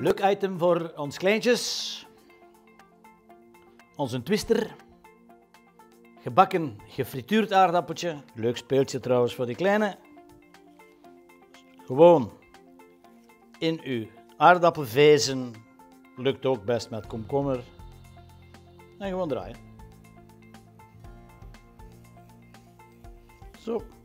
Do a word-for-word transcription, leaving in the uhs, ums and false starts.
Leuk item voor ons kleintjes. Onze twister. Gebakken, gefrituurd aardappeltje. Leuk speeltje trouwens voor die kleine. Gewoon in uw aardappelvezen. Lukt ook best met komkommer. En gewoon draaien. Zo.